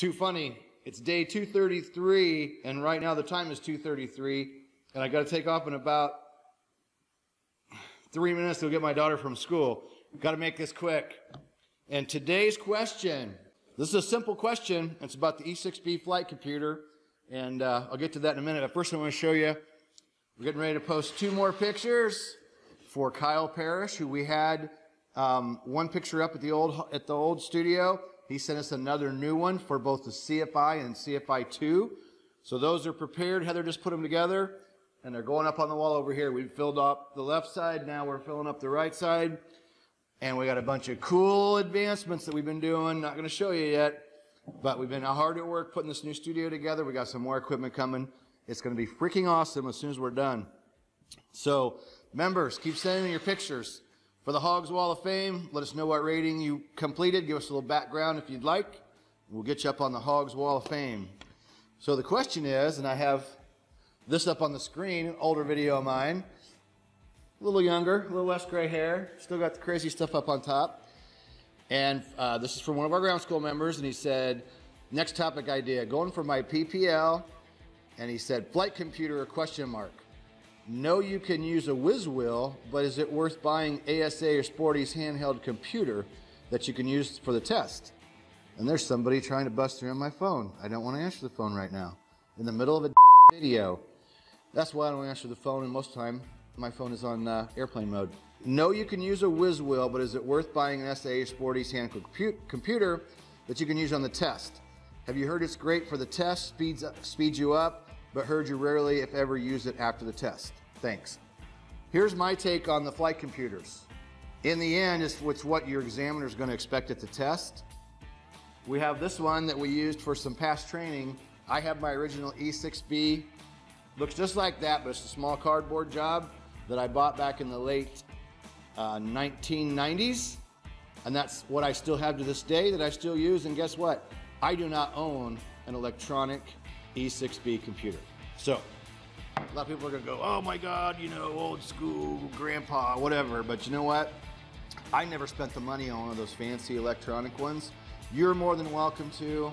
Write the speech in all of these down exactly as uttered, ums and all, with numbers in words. Too funny. It's day two thirty-three, and right now the time is two thirty-three, and I got to take off in about three minutes to get my daughter from school. Got to make this quick. And today's question, this is a simple question. It's about the E six B flight computer, and uh, I'll get to that in a minute. But first I want to show you, we're getting ready to post two more pictures for Kyle Parrish, who we had um, one picture up at the old at the old studio. He sent us another new one for both the C F I and C F I two. So those are prepared. Heather just put them together, and they're going up on the wall over here. We've filled up the left side. Now we're filling up the right side. And we got a bunch of cool advancements that we've been doing. Not going to show you yet, but we've been hard at work putting this new studio together. We got some more equipment coming. It's going to be freaking awesome as soon as we're done. So members, keep sending your pictures. For the Hogs Wall of Fame, let us know what rating you completed. Give us a little background if you'd like. We'll get you up on the Hogs Wall of Fame. So the question is, and I have this up on the screen, an older video of mine. A little younger, a little less gray hair. Still got the crazy stuff up on top. And uh, this is from one of our ground school members, and he said, next topic idea, going for my P P L. And he said, flight computer, a question mark. No, you can use a Wizwheel, but is it worth buying A S A or Sporty's handheld computer that you can use for the test? And there's somebody trying to bust through on my phone. I don't want to answer the phone right now. In the middle of a video. That's why I don't answer the phone, and most of the time my phone is on uh, airplane mode. No, you can use a Wizwheel, but is it worth buying an S A or Sporty's handheld compu computer that you can use on the test? Have you heard it's great for the test, speeds up, speeds you up, but heard you rarely, if ever, use it after the test? Thanks. Here's my take on the flight computers. In the end, it's what your examiner is going to expect at the test. We have this one that we used for some past training. I have my original E six B. Looks just like that, but it's a small cardboard job that I bought back in the late uh, nineteen nineties. And that's what I still have to this day that I still use. And guess what? I do not own an electronic E six B computer. So a lot of people are gonna go, oh my God, you know, old school, grandpa, whatever. But you know what? I never spent the money on one of those fancy electronic ones. You're more than welcome to.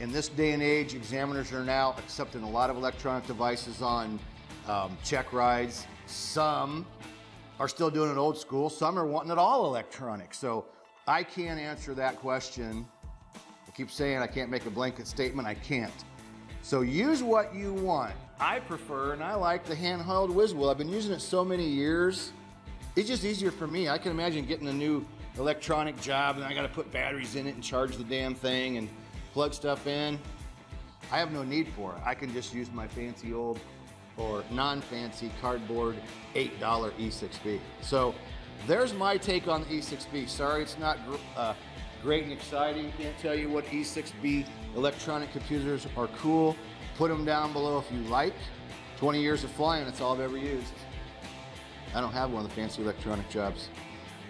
In this day and age, examiners are now accepting a lot of electronic devices on um, check rides. Some are still doing it old school. Some are wanting it all electronic. So I can't answer that question. I keep saying I can't make a blanket statement. I can't. So use what you want. I prefer and I like the handheld Wizwheel. I've been using it so many years. It's just easier for me. I can imagine getting a new electronic job and I gotta put batteries in it and charge the damn thing and plug stuff in. I have no need for it. I can just use my fancy old or non-fancy cardboard eight dollar E six B. So there's my take on the E six B. Sorry, it's not uh, great and exciting. Can't tell you what E six B electronic computers are cool. Put them down below if you like. twenty years of flying, that's all I've ever used. I don't have one of the fancy electronic jobs.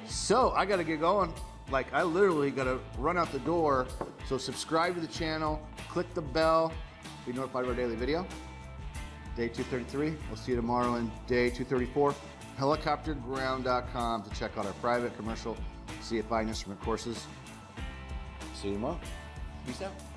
So I gotta get going. Like, I literally gotta run out the door. So subscribe to the channel, click the bell, be notified of our daily video. Day two thirty-three, we'll see you tomorrow in day two thirty-four. helicopter ground dot com to check out our private, commercial, C F I and instrument courses. See you tomorrow. Peace out.